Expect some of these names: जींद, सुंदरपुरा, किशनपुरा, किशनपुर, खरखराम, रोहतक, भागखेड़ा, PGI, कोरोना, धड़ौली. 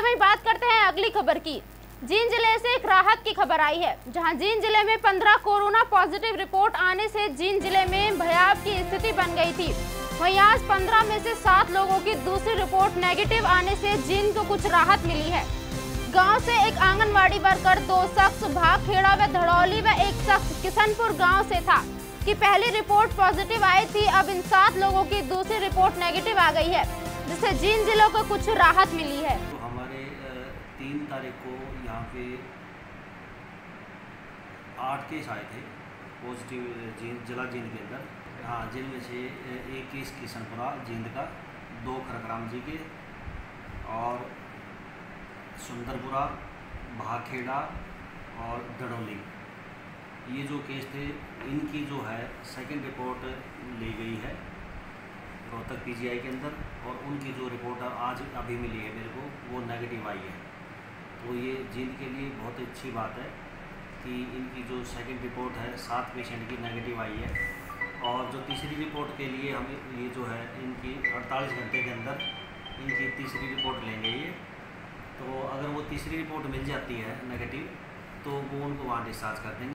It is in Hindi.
चलिए भाई बात करते हैं अगली खबर की। जींद जिले से एक राहत की खबर आई है, जहां जींद जिले में 15 कोरोना पॉजिटिव रिपोर्ट आने से जींद जिले में भयावह की स्थिति बन गई थी। वहीं आज 15 में से 7 लोगों की दूसरी रिपोर्ट नेगेटिव आने से जींद को कुछ राहत मिली है। गांव से एक आंगनवाड़ी वर्कर, 2 शख्स भागखेड़ा व धड़ौली व एक शख्स किशनपुर गाँव से था कि पहली रिपोर्ट पॉजिटिव आई थी। अब इन 7 लोगों की दूसरी रिपोर्ट नेगेटिव आ गई है, जिससे जींद जिले को कुछ राहत मिली है। हमारे 3 तारीख को यहाँ पे 8 केस आए थे पॉजिटिव जिला जींद के अंदर। हाँ, जिनमें से एक केस किशनपुरा जींद का, 2 खरखराम जी के और सुंदरपुरा, भागखेड़ा और धड़ौली, ये जो केस थे इनकी जो है सेकंड रिपोर्ट ली गई है रोहतक PGI के अंदर, और उनकी जो रिपोर्ट आज अभी मिली है मेरे को, वो नेगेटिव आई है। तो ये जींद के लिए बहुत अच्छी बात है कि इनकी जो सेकंड रिपोर्ट है 7 पेशेंट की नेगेटिव आई है, और जो तीसरी रिपोर्ट के लिए हम ये जो है इनकी 48 घंटे के अंदर इनकी तीसरी रिपोर्ट लेंगे ये। तो अगर वो तीसरी रिपोर्ट मिल जाती है नेगेटिव तो वो उनको वहाँ डिस्चार्ज कर देंगे।